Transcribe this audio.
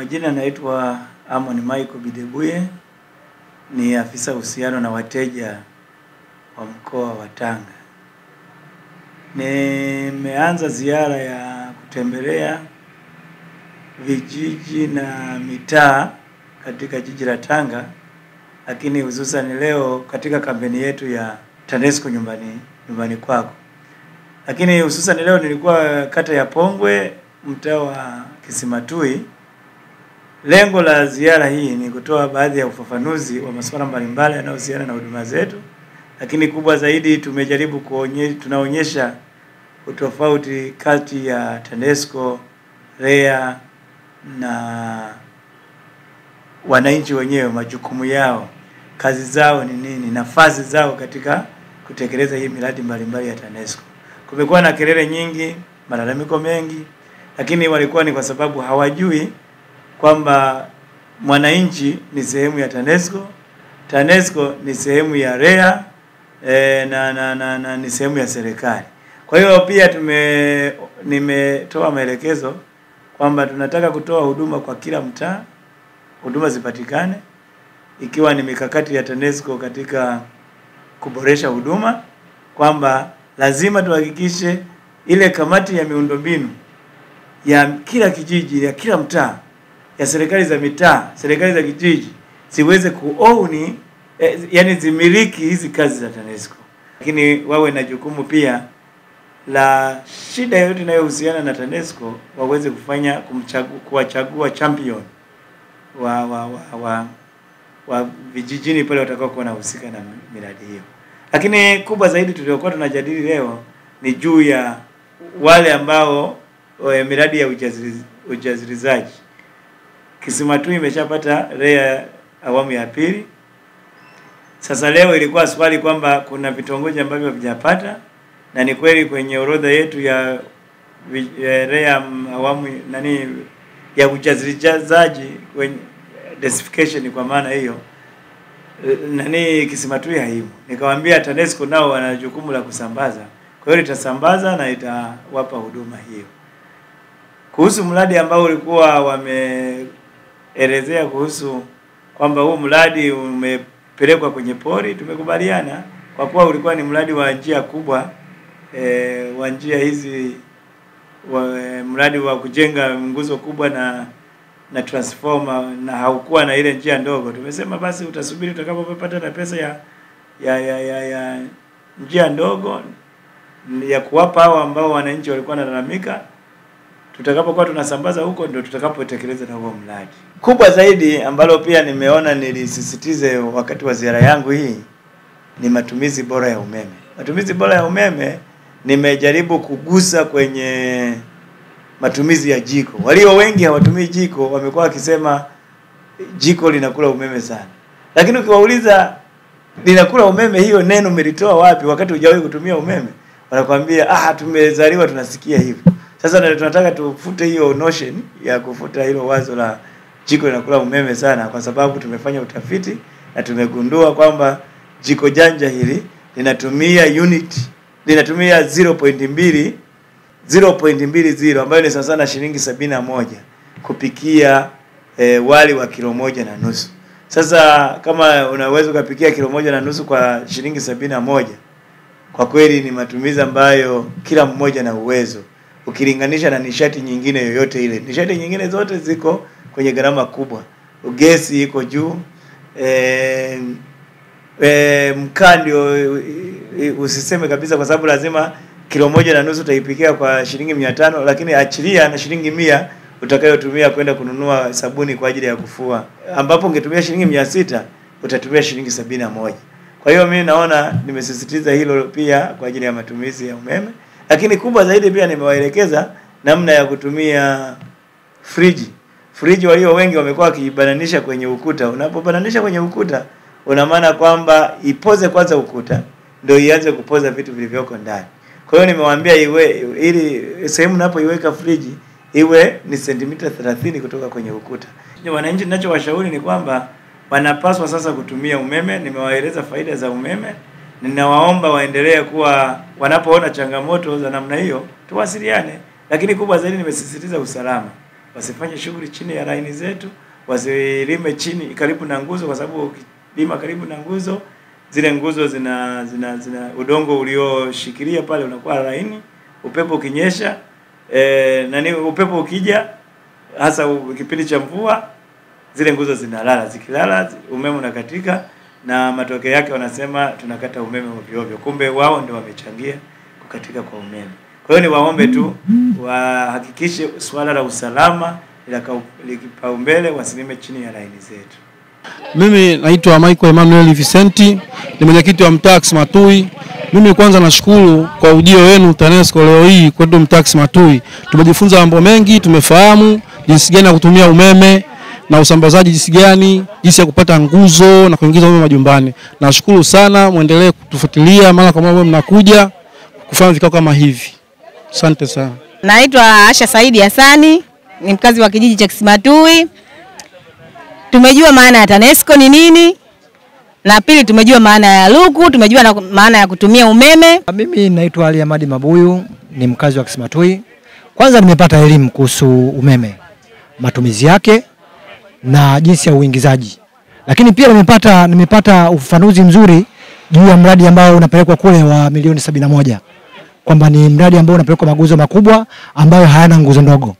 Majina naitwa Harmony Michael Bidebuye, ni afisa uhusiano na wateja wa mkoa wa Tanga. Nimeanza ziara ya kutembelea vijiji na mitaa katika jiji la Tanga, lakini hususan leo katika kampeni yetu ya TANESCO nyumbani kwako. Lakini hususan leo nilikuwa kata ya Pongwe, mtaa wa Kisimatui. Lengo la ziara hii ni kutoa baadhi ya ufafanuzi wa masuala mbalimbali yanayohusiana na huduma zetu, lakini kubwa zaidi tumejaribu tunaonyesha utofauti kati ya TANESCO, REA na wananchi wenyewe, majukumu yao, kazi zao ni nini, nafasi zao katika kutekeleza hii miradi mbalimbali ya TANESCO. Kumekuwa na kelele nyingi, malalamiko mengi, lakini walikuwa ni kwa sababu hawajui kwamba mwananchi ni sehemu ya TANESCO, TANESCO ni sehemu ya REA na ni sehemu ya serikali. Kwa hiyo pia nimetoa maelekezo kwamba tunataka kutoa huduma kwa kila mtaa, huduma zipatikane, ikiwa ni mikakati ya TANESCO katika kuboresha huduma, kwamba lazima tuhakikishe ile kamati ya miundombinu ya kila kijiji, ya kila mtaa, ya serikali za mitaa, serikali za kijiji siweze kuown, yani zimiliki hizi kazi za TANESCO, lakini wawe na jukumu pia la shida yote inayohusiana na TANESCO, waweze kufanya kuwachagua champion wa vijijini pale watakao kuwa na husika na miradi hiyo. Lakini kubwa zaidi tuliokuwa tunajadili leo ni juu ya wale ambao miradi ya ujazirizaji. Kisimatui imeshapata REA awamu ya pili. Sasa leo ilikuwa swali kwamba kuna vitongoji ambavyo havijapata, na ni kweli kwenye orodha yetu ya REA awamu ya ujazirizaji, kwenye densification, kwa maana hiyo Kisimatui haimo. Nikamwambia TANESCO nao wana jukumu la kusambaza, kwa hiyo itasambaza na itawapa huduma hiyo. Kuhusu mradi ambao ulikuwa wameelezea kuhusu kwamba huu mradi umepelekwa kwenye pori, tumekubaliana kwa kuwa ulikuwa ni mradi wa njia kubwa, wa njia hizi, mradi wa kujenga nguzo kubwa na transformer, na haukuwa na ile njia ndogo. Tumesema basi utasubiri utakapopata na pesa ya njia ndogo ya kuwapa hao ambao wananchi walikuwa wanalalamika. Tutakapokuwa tunasambaza huko ndio tutakapotekeleza na huo mradi. Kubwa zaidi ambalo pia nimeona nilisisitize wakati wa ziara yangu hii ni matumizi bora ya umeme. Matumizi bora ya umeme nimejaribu kugusa kwenye matumizi ya jiko. Walio wengi hawatumii jiko, wamekuwa wakisema jiko linakula umeme sana. Lakini ukiwauliza linakula umeme, hiyo neno umelitoa wapi wakati hujawahi kutumia umeme? Wanakuambia tumezaliwa tunasikia hivyo. Sasa na tunataka tufute hiyo notion ya kufuta hilo wazo la jiko linakula umeme sana, kwa sababu tumefanya utafiti na tumegundua kwamba jiko janja hili linatumia linatumia 0.20 ambayo ni sawa na shilingi 71 kupikia wali wa kilo 1.5. Sasa kama unaweza kupikia kilo 1.5 kwa shilingi 71, kwa kweli ni matumizi ambayo kila mmoja na uwezo, ukilinganisha na nishati nyingine yoyote ile. Nishati nyingine zote ziko kwenye gharama kubwa. Gesi iko juu, mkaa ndio usiseme kabisa, kwa sababu lazima kilo 1.5 utaipikia kwa shilingi 500, lakini achilia na shilingi 100 utakayotumia kwenda kununua sabuni kwa ajili ya kufua, ambapo ungetumia shilingi 600 utatumia shilingi 71. Kwa hiyo mimi naona nimesisitiza hilo pia kwa ajili ya matumizi ya umeme. Lakini kubwa zaidi pia nimewaelekeza namna ya kutumia friji. Friji walio wengi wamekuwa wakibananisha kwenye ukuta. Unapobananisha kwenye ukuta, una maana kwamba ipoze kwanza ukuta ndio ianze kupoza vitu vilivyoko ndani. Kwa hiyo nimewaambia ili sehemu unapoiweka friji iwe ni sentimita 30 kutoka kwenye ukuta. Wananchi ninachowashauri ni kwamba wanapaswa sasa kutumia umeme. Nimewaeleza faida za umeme. Ninawaomba waendelee kuwa, wanapoona changamoto za namna hiyo tuwasiliane. Lakini kubwa zaidi nimesisitiza usalama. wasifanye shughuli chini ya laini zetu, wasilime chini karibu na nguzo, kwa sababu lima karibu na nguzo, zile nguzo zina udongo ulioshikilia pale unakuwa laini. Upepo ukinyesha upepo ukija hasa kipindi cha mvua, zile nguzo zinalala, zikilala umeme unakatika, na matokeo yake wanasema tunakata umeme ovyo ovyo. Kumbe wao ndio wamechangia kukatika kwa umeme. Kwa hiyo ni waombe tu wahakikishe swala la usalama likipaumbele, wasilime chini ya laini zetu. Mimi naitwa Michael Emmanuel Vincent, ni mwenyekiti wa Mtaxi Matui. Mimi kwanza nashukuru kwa ujio wenu TANESCO leo hii kwetu Mtaxi Matui. Tumejifunza mambo mengi, tumefahamu jinsi gani ya kutumia umeme na usambazaji, jinsi gani ya kupata nguzo na kuingiza umeme majumbani. Nashukuru sana, muendelee kutufuatilia mara kwa mara mnakuja kufanya vikao kama hivi. Asante sana. Naitwa Asha Saidi Asani, ni mkazi wa kijiji cha Kisimatui. Tumejua maana ya TANESCO ni nini, na pili tumejua maana ya luku, tumejua na maana ya kutumia umeme. Mimi naitwa Aliamadi Mabuyu, ni mkazi wa Kisimatui. Kwanza nimepata elimu kuhusu umeme, matumizi yake na jinsi ya uingizaji. Lakini pia nimepata ufafanuzi mzuri juu ya mradi ambao unapelekwa kule wa milioni 71. Kwamba ni mradi ambao unapelekwa maguzo makubwa ambayo hayana nguzo ndogo.